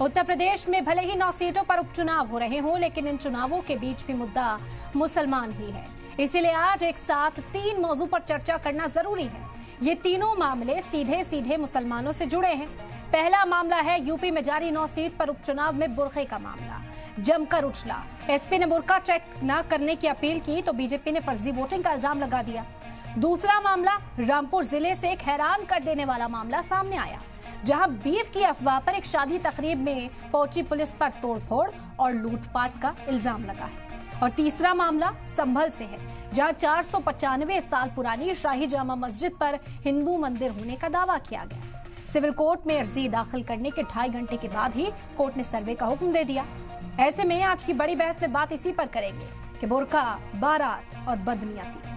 उत्तर प्रदेश में भले ही 9 सीटों पर उपचुनाव हो रहे हों, लेकिन इन चुनावों के बीच भी मुद्दा मुसलमान ही है। इसीलिए आज एक साथ 3 मौजू पर चर्चा करना जरूरी है। ये तीनों मामले सीधे सीधे मुसलमानों से जुड़े हैं। पहला मामला है यूपी में जारी 9 सीट पर उपचुनाव में बुर्के का मामला जमकर उछला। एसपी ने बुर्का चेक न करने की अपील की तो बीजेपी ने फर्जी वोटिंग का इल्जाम लगा दिया। दूसरा मामला रामपुर जिले से एक हैरान कर देने वाला मामला सामने आया, जहां बीफ की अफवाह पर एक शादी तकरीब में पहुंची पुलिस पर तोड़फोड़ और लूटपाट का इल्जाम लगा है। और तीसरा मामला संभल से है, जहां 495 साल पुरानी शाही जामा मस्जिद पर हिंदू मंदिर होने का दावा किया गया। सिविल कोर्ट में अर्जी दाखिल करने के 2.5 घंटे के बाद ही कोर्ट ने सर्वे का हुक्म दे दिया। ऐसे में आज की बड़ी बहस में बात इसी पर करेंगे कि बुर्का, बारात और बदनियती,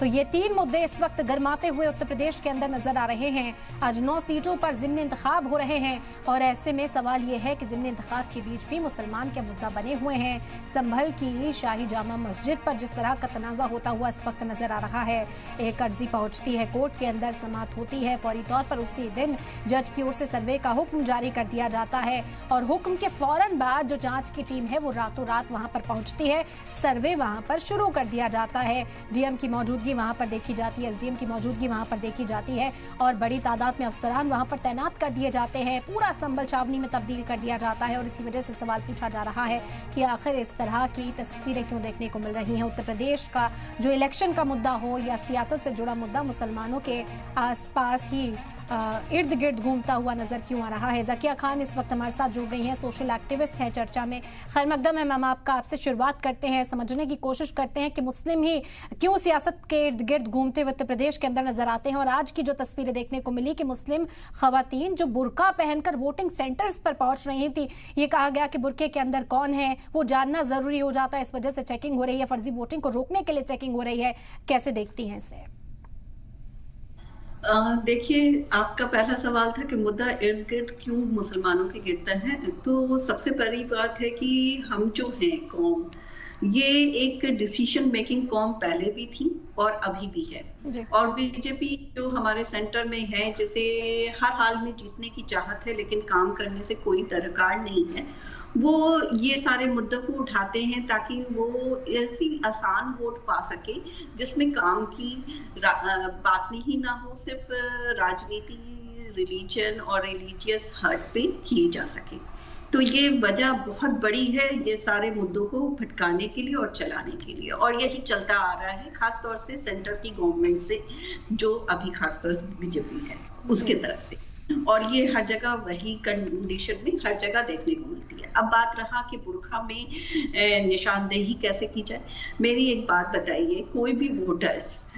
तो ये 3 मुद्दे इस वक्त गर्माते हुए उत्तर प्रदेश के अंदर नजर आ रहे हैं। आज 9 सीटों पर जिमनी इंतखाब हो रहे हैं और ऐसे में सवाल ये है कि जिमनी इंतखाब के बीच भी मुसलमान के मुद्दा बने हुए हैं। संभल की शाही जामा मस्जिद पर जिस तरह का तनाजा होता हुआ इस वक्त नजर आ रहा है, एक अर्जी पहुंचती है कोर्ट के अंदर, समाप्त होती है फौरी तौर पर, उसी दिन जज की ओर से सर्वे का हुक्म जारी कर दिया जाता है और हुक्म के फौरन बाद जो जाँच की टीम है वो रातों रात वहाँ पर पहुँचती है, सर्वे वहाँ पर शुरू कर दिया जाता है। डीएम की मौजूदगी वहां पर देखी जाती है, एसडीएम की मौजूदगी वहां पर देखी जाती है और बड़ी तादाद में अफसरान वहां पर तैनात कर दिए जाते हैं। पूरा संभल छावनी में तब्दील कर दिया जाता है और इसी वजह से सवाल पूछा जा रहा है कि आखिर इस तरह की तस्वीरें क्यों देखने को मिल रही हैं। उत्तर प्रदेश का जो इलेक्शन का मुद्दा हो या सियासत से जुड़ा मुद्दा मुसलमानों के आसपास ही इर्द गिर्द घूमता हुआ नजर क्यों आ रहा है। ज़किया खान इस वक्त हमारे साथ जुड़ गई हैं, सोशल एक्टिविस्ट हैं। चर्चा में खैर मकदम है मैम आपका, आपसे शुरुआत करते हैं, समझने की कोशिश करते हैं कि मुस्लिम ही क्यों सियासत के इर्द गिर्द घूमते हुए उत्तर प्रदेश के अंदर नजर आते हैं और आज की जो तस्वीरें देखने को मिली कि मुस्लिम खवातीन जो बुर्का पहनकर वोटिंग सेंटर्स पर पहुंच रही थी, ये कहा गया कि बुर्के के अंदर कौन है वो जानना जरूरी हो जाता है, इस वजह से चेकिंग हो रही है, फर्जी वोटिंग को रोकने के लिए चेकिंग हो रही है। कैसे देखती हैं इसे? देखिए, आपका पहला सवाल था कि मुद्दा इर्द गिर्द क्यों मुसलमानों के गिरता है, तो सबसे पहली बात है कि हम जो हैं कौम, ये एक डिसीजन मेकिंग कौम पहले भी थी और अभी भी है। और बीजेपी जो हमारे सेंटर में है, जैसे हर हाल में जीतने की चाहत है लेकिन काम करने से कोई दरकार नहीं है, वो ये सारे मुद्दों को उठाते हैं ताकि वो ऐसी आसान वोट पा सके जिसमें काम की बात नहीं ना हो, सिर्फ राजनीति, रिलीजन और रिलीजियस हर्ट पे किए जा सके। तो ये वजह बहुत बड़ी है ये सारे मुद्दों को भटकाने के लिए और चलाने के लिए, और यही चलता आ रहा है खासतौर से सेंटर की गवर्नमेंट से, जो अभी खासतौर से बीजेपी है उसके तरफ से, और ये हर जगह वही कंडीशन में हर जगह देखने को मिलती है। अब बात रहा कि बुर्का में निशानदेही कैसे की जाए। मेरी एक बात बताइए, कोई भी वोटर्स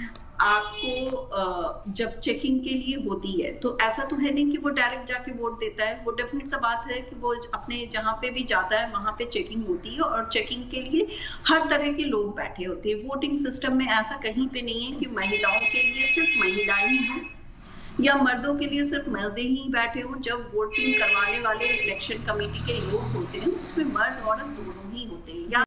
आपको जब चेकिंग के लिए होती है तो ऐसा तो है नहीं कि वो डायरेक्ट जाके वोट देता है, वो डेफिनेट सा बात है कि वो अपने जहाँ पे भी जाता है वहाँ पे चेकिंग होती है और चेकिंग के लिए हर तरह के लोग बैठे होते हैं। वोटिंग सिस्टम में ऐसा कहीं पे नहीं है कि महिलाओं के लिए सिर्फ महिलाएं ही हों या मर्दों के लिए सिर्फ मर्दे ही बैठे हों। जब वोटिंग करवाने वाले इलेक्शन कमेटी के लोग होते हैं उसमें मर्द औरत दोनों ही होते हैं।